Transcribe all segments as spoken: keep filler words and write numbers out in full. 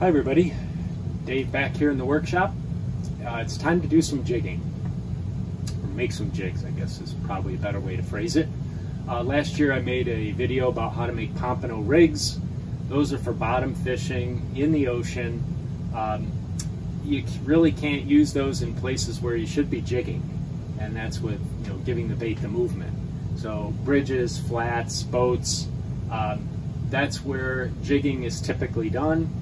Hi everybody, Dave back here in the workshop. Uh, it's time to do some jigging, or make some jigs, I guess is probably a better way to phrase it. Uh, last year I made a video about how to make pompano rigs. Those are for bottom fishing in the ocean. Um, you really can't use those in places where you should be jigging, and that's with you know giving the bait the movement. So bridges, flats, boats, um, that's where jigging is typically done.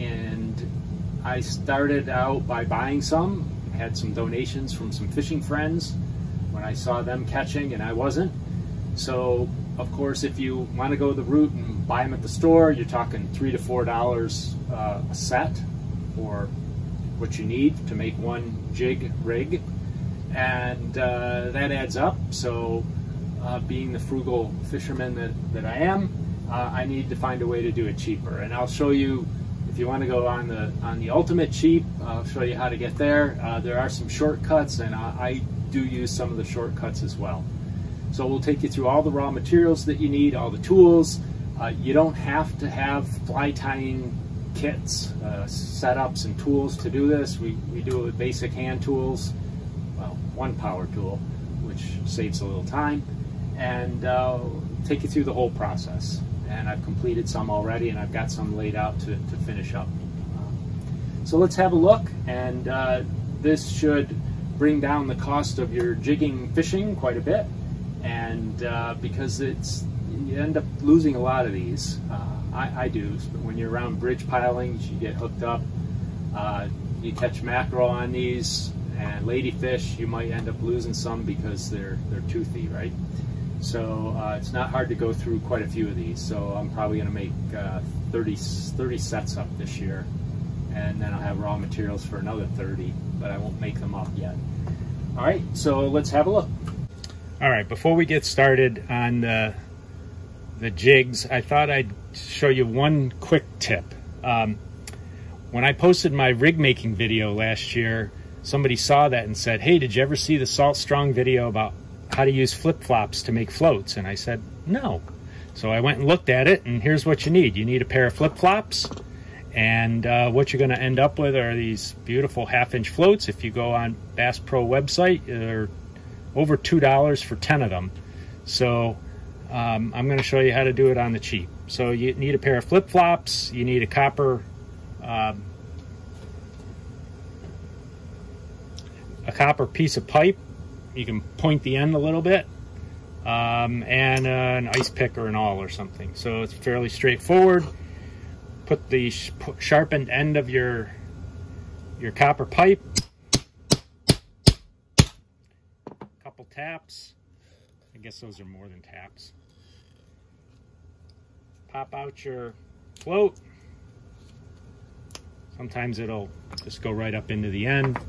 And I started out by buying some. I had some donations from some fishing friends when I saw them catching and I wasn't. So of course, if you want to go the route and buy them at the store, you're talking three to four dollars uh, a set for what you need to make one jig rig, and uh, that adds up. So uh, being the frugal fisherman that, that I am, uh, I need to find a way to do it cheaper. And I'll show you, if you want to go on the on the ultimate cheap, I'll show you how to get there. Uh, there are some shortcuts, and I, I do use some of the shortcuts as well. So we'll take you through all the raw materials that you need, all the tools. Uh, you don't have to have fly tying kits, uh, setups and tools to do this. We, we do it with basic hand tools, well, one power tool, which saves a little time, and uh, take you through the whole process. And I've completed some already, and I've got some laid out to, to finish up. So let's have a look, and uh, this should bring down the cost of your jigging fishing quite a bit. And uh, because it's, you end up losing a lot of these. Uh, I, I do. But when you're around bridge piling, you get hooked up. Uh, you catch mackerel on these, and ladyfish, you might end up losing some because they're they're toothy, right? So uh, it's not hard to go through quite a few of these. So I'm probably going to make uh, thirty sets up this year, and then I'll have raw materials for another thirty, but I won't make them up yet. All right, so let's have a look. All right, before we get started on the, the jigs, I thought I'd show you one quick tip. Um, when I posted my rig making video last year, somebody saw that and said, hey, did you ever see the Salt Strong video about how to use flip-flops to make floats? And I said, no. So I went and looked at it, and here's what you need. You need a pair of flip-flops, and uh, what you're gonna end up with are these beautiful half-inch floats. If you go on Bass Pro website, they're over two dollars for ten of them. So um, I'm gonna show you how to do it on the cheap. So you need a pair of flip-flops, you need a copper, um, a copper piece of pipe. You can point the end a little bit, um, and uh, an ice pick or an awl or something. So it's fairly straightforward. Put the sh put sharpened end of your your copper pipe, a couple taps. I guess those are more than taps. Pop out your float. Sometimes it'll just go right up into the end.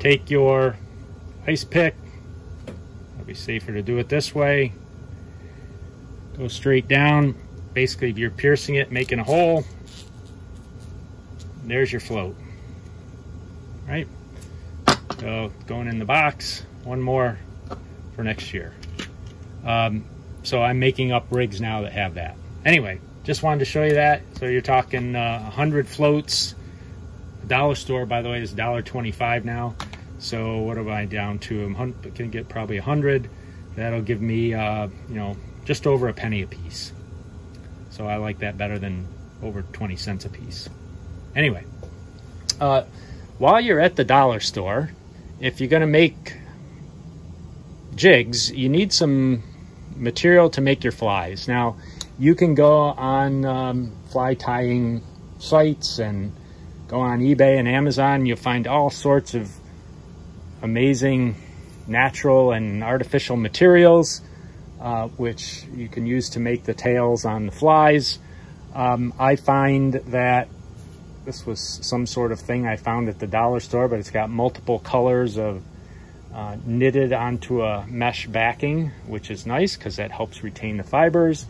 Take your ice pick. Be safer to do it this way. Go straight down. Basically, you're piercing it, making a hole. There's your float. All right? So going in the box. One more for next year. Um, so I'm making up rigs now that have that. Anyway, just wanted to show you that. So you're talking uh, one hundred floats. The dollar store, by the way, is one dollar twenty-five now. So what am I down to? I'm gonna get probably a hundred. That'll give me uh, you know just over a penny a piece. So I like that better than over twenty cents a piece. Anyway, uh, while you're at the dollar store, if you're gonna make jigs, you need some material to make your flies. Now you can go on um, fly tying sites and go on eBay and Amazon. You'll find all sorts of amazing natural and artificial materials uh, which you can use to make the tails on the flies. Um, I find that this was some sort of thing I found at the dollar store, but it's got multiple colors of uh, knitted onto a mesh backing, which is nice because that helps retain the fibers.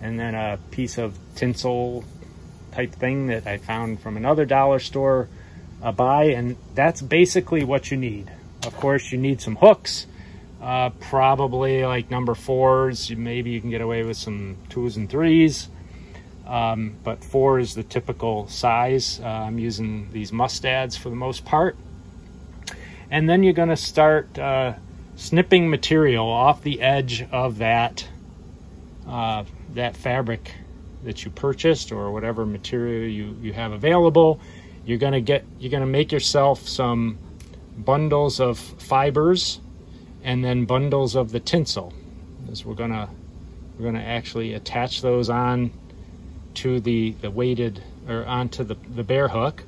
And then a piece of tinsel type thing that I found from another dollar store uh, buy, and that's basically what you need. Of course, you need some hooks, uh, probably like number fours. Maybe you can get away with some twos and threes. um, but four is the typical size. Uh, I'm using these Mustads for the most part. And then you're going to start uh, snipping material off the edge of that uh, that fabric that you purchased, or whatever material you you have available. You're going to get you're going to make yourself some bundles of fibers, and then bundles of the tinsel, as we're going to we're going to actually attach those on to the the weighted, or onto the the bare hook.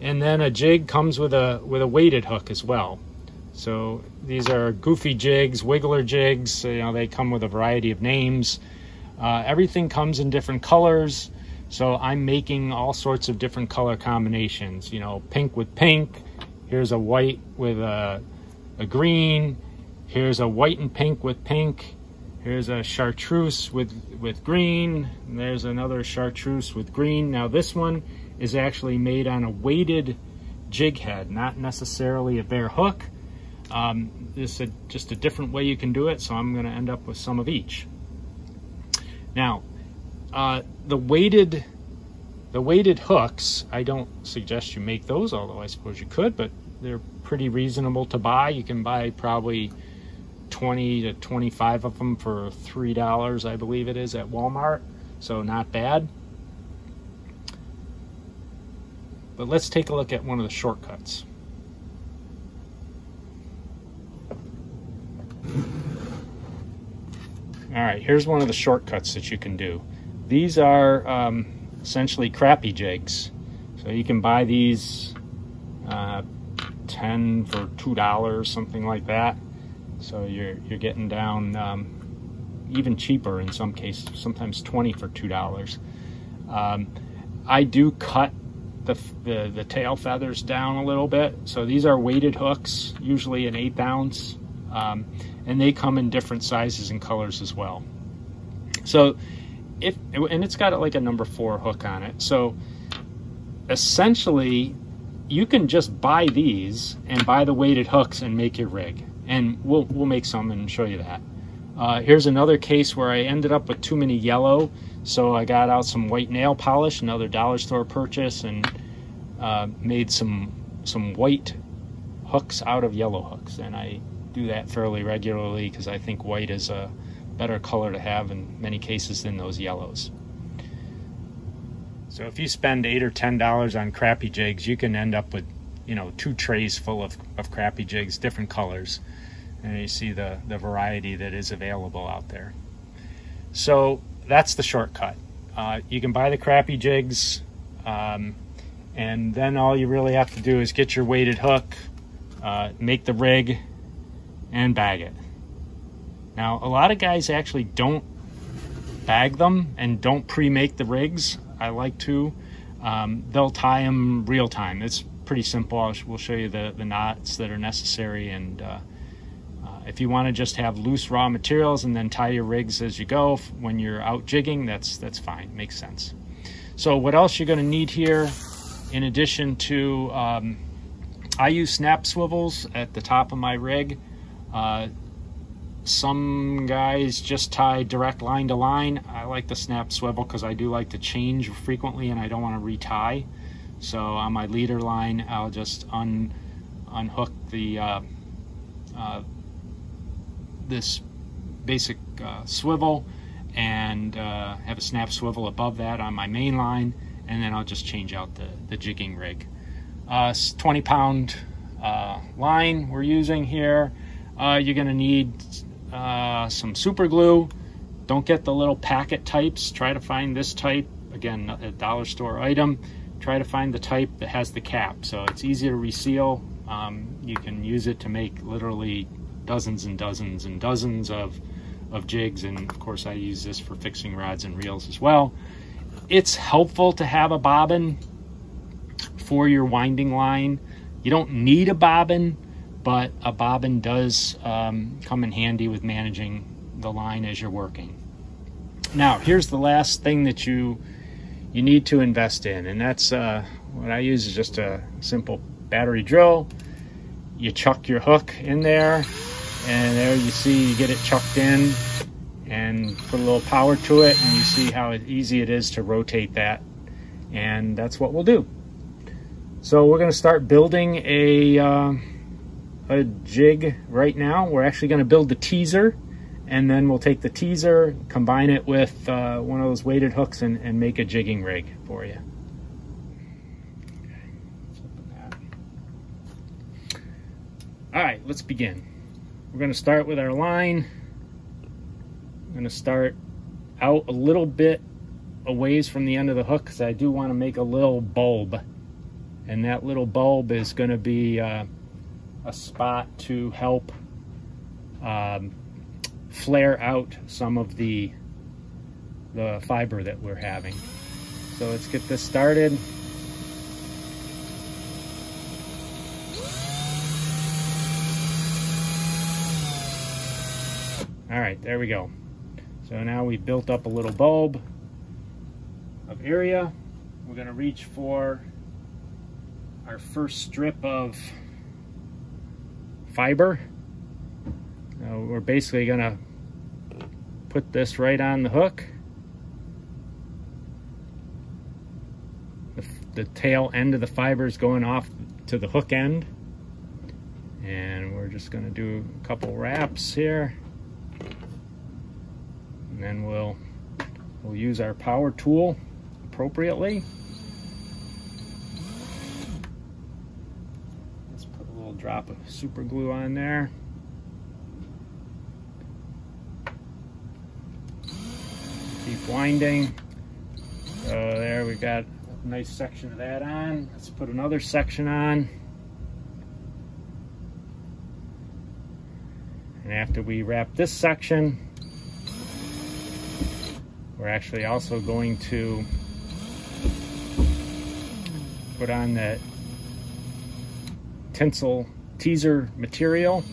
And then a jig comes with a with a weighted hook as well. So these are goofy jigs, wiggler jigs, you know, they come with a variety of names. Uh, everything comes in different colors, so I'm making all sorts of different color combinations, you know, pink with pink, here's a white with a, a green, here's a white and pink with pink, here's a chartreuse with, with green, and there's another chartreuse with green. Now this one is actually made on a weighted jig head, not necessarily a bare hook. Um, this is just a different way you can do it, so I'm going to end up with some of each. Now, uh, the weighted the weighted hooks, I don't suggest you make those, although I suppose you could, but they're pretty reasonable to buy. You can buy probably twenty to twenty-five of them for three dollars, I believe it is, at Walmart, so not bad. But let's take a look at one of the shortcuts. All right, here's one of the shortcuts that you can do. These are um, essentially crappie jigs. So you can buy these uh, ten for two dollars, something like that. So you're, you're getting down um, even cheaper in some cases, sometimes twenty for two dollars. Um, I do cut The, the, the tail feathers down a little bit. So these are weighted hooks, usually an eighth ounce, um, and they come in different sizes and colors as well. So if, and it's got like a number four hook on it. So essentially you can just buy these and buy the weighted hooks and make your rig. And we'll, we'll make some and show you that. Uh, here's another case where I ended up with too many yellow. So I got out some white nail polish, another dollar store purchase, and uh, made some some white hooks out of yellow hooks. And I do that fairly regularly because I think white is a better color to have in many cases than those yellows. So if you spend eight or ten dollars on crappie jigs, you can end up with, you know, two trays full of, of crappie jigs, different colors. And you see the, the variety that is available out there. So that's the shortcut. Uh, you can buy the crappie jigs, um, and then all you really have to do is get your weighted hook, uh, make the rig, and bag it. Now, a lot of guys actually don't bag them and don't pre-make the rigs. I like to. Um, they'll tie them real time. It's pretty simple. We'll show you the, the knots that are necessary, and uh, if you want to just have loose raw materials and then tie your rigs as you go when you're out jigging, that's that's fine, makes sense. So what else you're going to need here, in addition to, um, I use snap swivels at the top of my rig. Uh, some guys just tie direct line to line. I like the snap swivel because I do like to change frequently and I don't want to retie. So on my leader line, I'll just un unhook the uh, uh, this basic uh, swivel and uh, have a snap swivel above that on my main line, and then I'll just change out the, the jigging rig. Uh, twenty pound uh, line we're using here. Uh, you're gonna need uh, some super glue. Don't get the little packet types. Try to find this type. Again, a dollar store item. Try to find the type that has the cap. So it's easy to reseal. Um, you can use it to make literally dozens and dozens and dozens of of jigs, and of course I use this for fixing rods and reels as well. It's helpful to have a bobbin for your winding line. You don't need a bobbin, but a bobbin does um, come in handy with managing the line as you're working. Now here's the last thing that you you need to invest in, and that's uh, what I use is just a simple battery drill. You chuck your hook in there, and there you see you get it chucked in, and put a little power to it, and you see how easy it is to rotate that. And that's what we'll do. So we're going to start building a uh, a jig right now. We're actually going to build the teaser, and then we'll take the teaser, combine it with uh, one of those weighted hooks, and, and make a jigging rig for you. All right, let's begin. We're going to start with our line. I'm going to start out a little bit a ways from the end of the hook, because I do want to make a little bulb, and that little bulb is going to be uh, a spot to help um, flare out some of the the fiber that we're having. So let's get this started. All right, there we go. So now we've built up a little bulb of area. We're going to reach for our first strip of fiber. Now we're basically going to put this right on the hook. The, the tail end of the fiber is going off to the hook end. And we're just going to do a couple wraps here. And then we'll, we'll use our power tool appropriately. Let's put a little drop of super glue on there. Keep winding. So there, we've got a nice section of that on. Let's put another section on. And after we wrap this section, we're actually also going to put on that tinsel teaser material.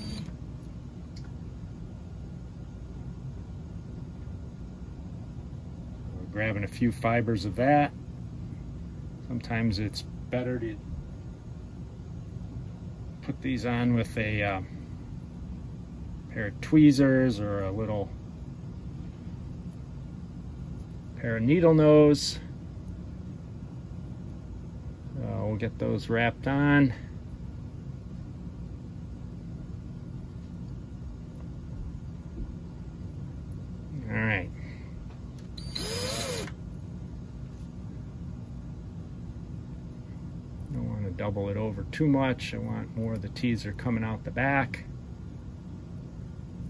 We're grabbing a few fibers of that. Sometimes it's better to put these on with a uh, pair of tweezers or a little pair of needle nose. Uh, we'll get those wrapped on. All right. Don't want to double it over too much. I want more of the teaser coming out the back.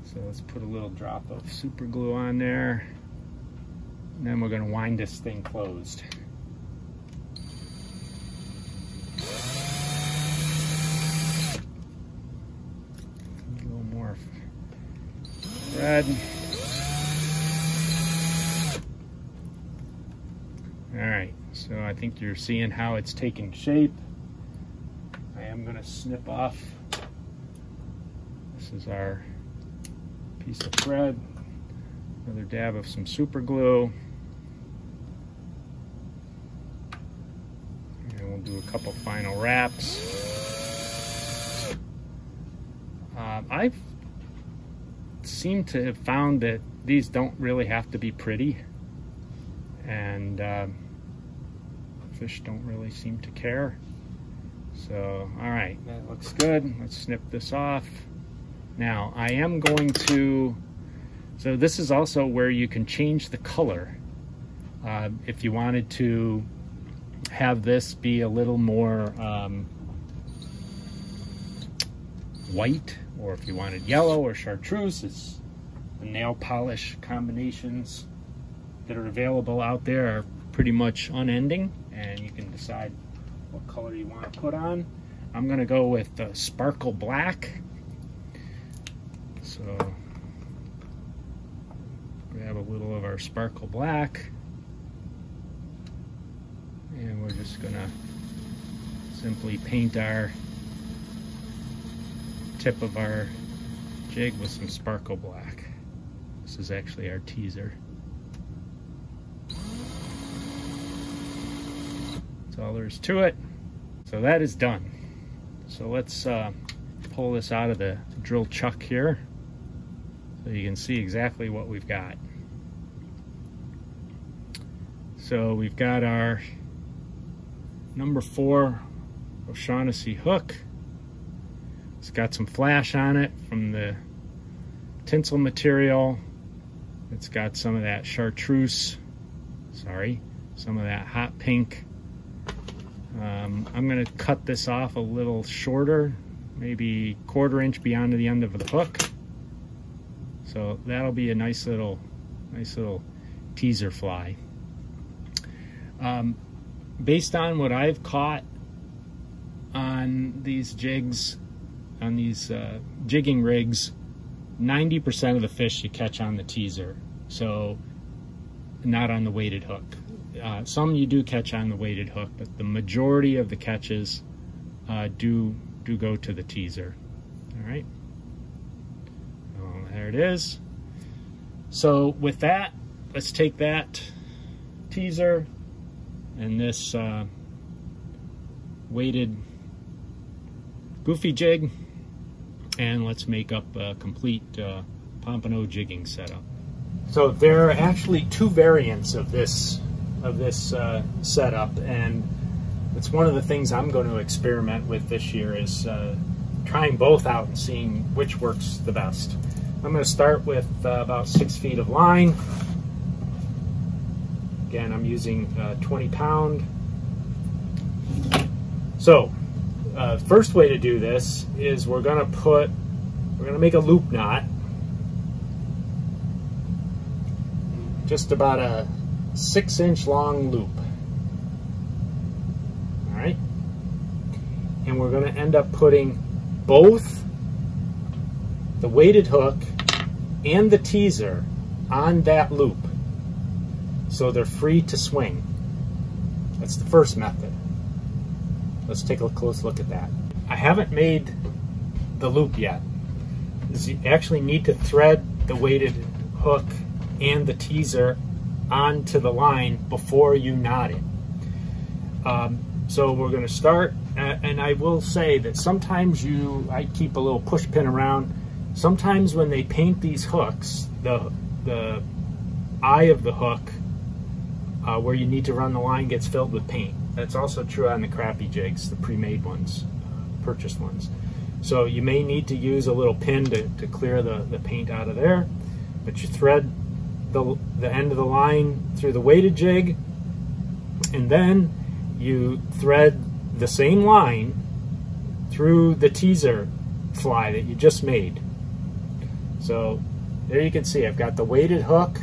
So let's put a little drop of super glue on there. And then we're going to wind this thing closed. A little more thread. All right, so I think you're seeing how it's taking shape. I am going to snip off. This is our piece of thread. Another dab of some super glue. Do a couple final wraps. Um, I've seemed to have found that these don't really have to be pretty, and uh, fish don't really seem to care. So, all right, that looks good. Let's snip this off. Now, I am going to, so this is also where you can change the color uh, if you wanted to have this be a little more um, white, or if you wanted yellow or chartreuse. It's the nail polish combinations that are available out there are pretty much unending, and you can decide what color you want to put on. I'm going to go with the sparkle black. So grab a little of our sparkle black. And we're just gonna simply paint our tip of our jig with some sparkle black. This is actually our teaser. That's all there is to it. So that is done. So let's uh, pull this out of the drill chuck here. so you can see exactly what we've got. So we've got our number four O'Shaughnessy hook. It's got some flash on it from the tinsel material. It's got some of that chartreuse, sorry, some of that hot pink. Um, I'm gonna cut this off a little shorter, maybe quarter inch beyond the end of the hook. So that'll be a nice little, nice little teaser fly. Um, based on what I've caught on these jigs, on these uh, jigging rigs, ninety percent of the fish you catch on the teaser, so not on the weighted hook. Uh, some you do catch on the weighted hook, but the majority of the catches uh, do do go to the teaser. All right, well, there it is. So with that, let's take that teaser and this uh, weighted goofy jig, and let's make up a complete uh, pompano jigging setup. So there are actually two variants of this of this uh, setup, and it's one of the things I'm going to experiment with this year is uh, trying both out and seeing which works the best. I'm going to start with uh, about six feet of line. Again, I'm using uh, twenty pound. So Uh, first way to do this is we're gonna put, we're gonna make a loop knot, just about a six inch long loop. All right, and we're gonna end up putting both the weighted hook and the teaser on that loop, so they're free to swing. That's the first method. Let's take a close look at that. I haven't made the loop yet. You actually need to thread the weighted hook and the teaser onto the line before you knot it. Um, so we're gonna start, and I will say that sometimes you, I keep a little push pin around. Sometimes when they paint these hooks, the, the eye of the hook uh, where you need to run the line gets filled with paint. That's also true on the crappie jigs, the pre-made ones, uh, purchased ones. So you may need to use a little pin to, to clear the, the paint out of there, but you thread the, the end of the line through the weighted jig, and then you thread the same line through the teaser fly that you just made. So there you can see I've got the weighted hook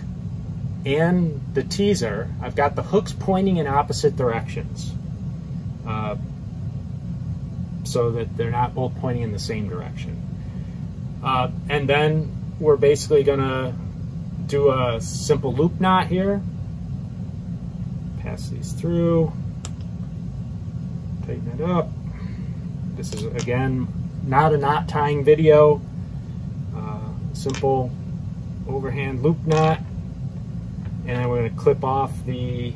and the teaser. I've got the hooks pointing in opposite directions, uh, so that they're not both pointing in the same direction. Uh, and then we're basically gonna do a simple loop knot here. Pass these through, tighten it up. This is, again, not a knot tying video, uh, simple overhand loop knot. And then we're going to clip off the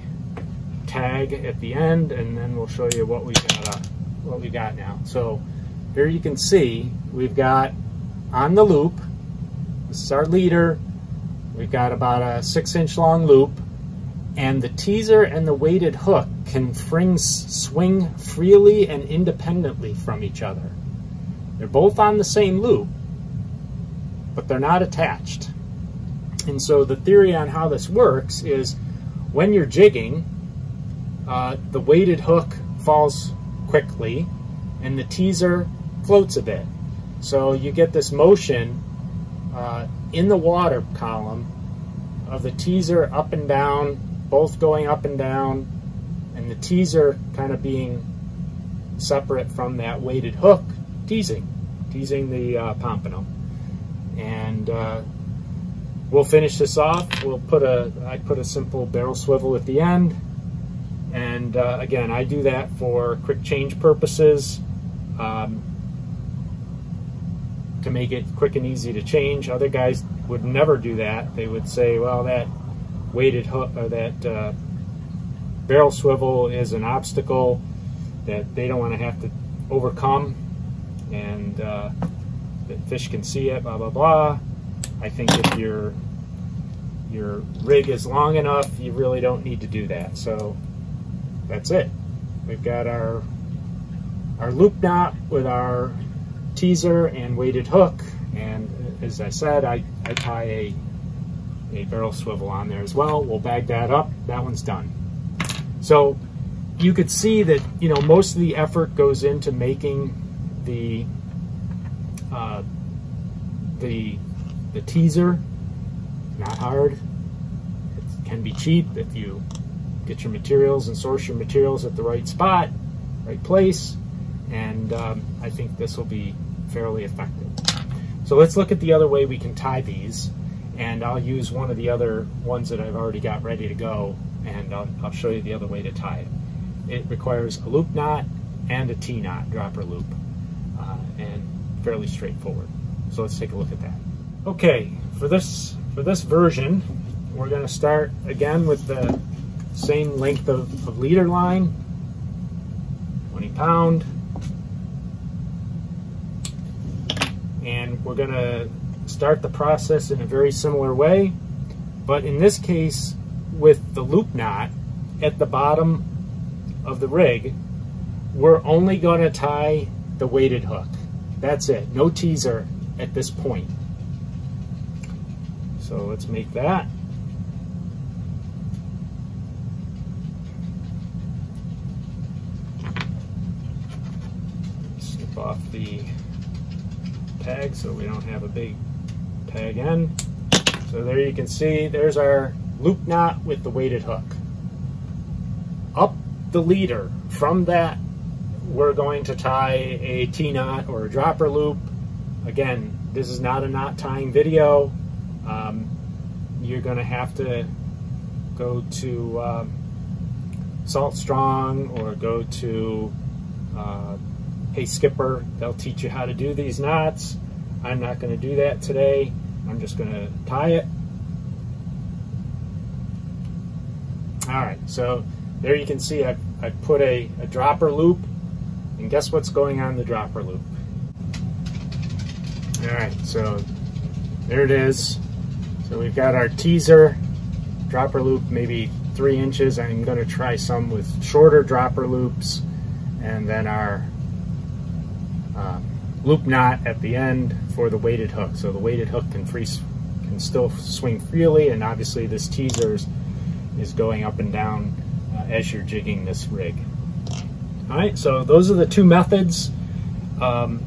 tag at the end, and then we'll show you what we got. Uh, what we got now. So here you can see we've got on the loop. This is our leader. We've got about a six-inch long loop, and the teaser and the weighted hook can fring, swing freely and independently from each other. They're both on the same loop, but they're not attached. And so the theory on how this works is when you're jigging, uh, the weighted hook falls quickly and the teaser floats a bit. So you get this motion uh, in the water column of the teaser up and down, both going up and down, and the teaser kind of being separate from that weighted hook, teasing, teasing the uh, pompano. And uh, we'll finish this off. We'll put a, I put a simple barrel swivel at the end. And uh, again, I do that for quick change purposes, um, to make it quick and easy to change. Other guys would never do that. They would say, well, that weighted hook or that uh, barrel swivel is an obstacle that they don't want to have to overcome, and uh, that fish can see it, blah, blah, blah. I think if your your rig is long enough, you really don't need to do that. So that's it. We've got our our loop knot with our teaser and weighted hook, and as I said, I, I tie a, a barrel swivel on there as well. We'll bag that up. That one's done. So you could see that, you know, most of the effort goes into making the uh, the the teaser. Not hard. It can be cheap if you get your materials and source your materials at the right spot, right place, and um, I think this will be fairly effective. So let's look at the other way we can tie these, and I'll use one of the other ones that I've already got ready to go, and I'll, I'll show you the other way to tie it. It requires a loop knot and a T-knot, dropper loop, uh, and fairly straightforward. So let's take a look at that. Okay, for this, for this version, we're gonna start again with the same length of, of leader line, twenty pound, and we're gonna start the process in a very similar way, but in this case, with the loop knot at the bottom of the rig, we're only gonna tie the weighted hook. That's it, no teaser at this point. So let's make that. Snip off the tag so we don't have a big tag end. So there you can see, there's our loop knot with the weighted hook. Up the leader, from that we're going to tie a T-knot or a dropper loop. Again, this is not a knot tying video. Um, you're going to have to go to um, Salt Strong or go to uh, Hey Skipper. They'll teach you how to do these knots. I'm not going to do that today. I'm just going to tie it. Alright, so there you can see I, I put a, a dropper loop, and guess what's going on the dropper loop? Alright, so there it is. So we've got our teaser dropper loop, maybe three inches. I'm going to try some with shorter dropper loops, and then our um, loop knot at the end for the weighted hook. So the weighted hook can free, can still swing freely, and obviously this teaser's is going up and down uh, as you're jigging this rig. All right, so those are the two methods. Um,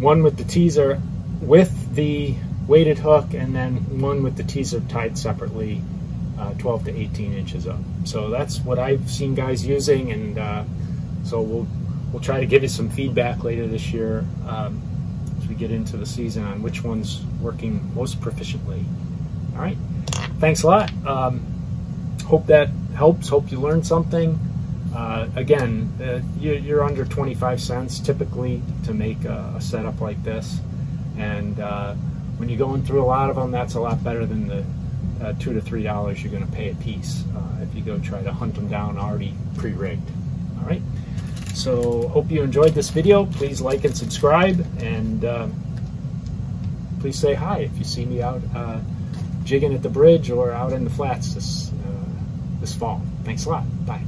one with the teaser with the weighted hook, and then one with the teaser tied separately, uh, twelve to eighteen inches up. So that's what I've seen guys using, and uh, so we'll we'll try to give you some feedback later this year um, as we get into the season on which one's working most proficiently. All right, thanks a lot. Um, Hope that helps. Hope you learned something. Uh, again, uh, you, you're under twenty-five cents typically to make a, a setup like this. And uh, when you're going through a lot of them, that's a lot better than the uh, two to three dollars you're going to pay a piece uh, if you go try to hunt them down already pre-rigged. All right. So hope you enjoyed this video. Please like and subscribe, and uh, please say hi if you see me out uh, jigging at the bridge or out in the flats this. This fall. Thanks a lot. Bye.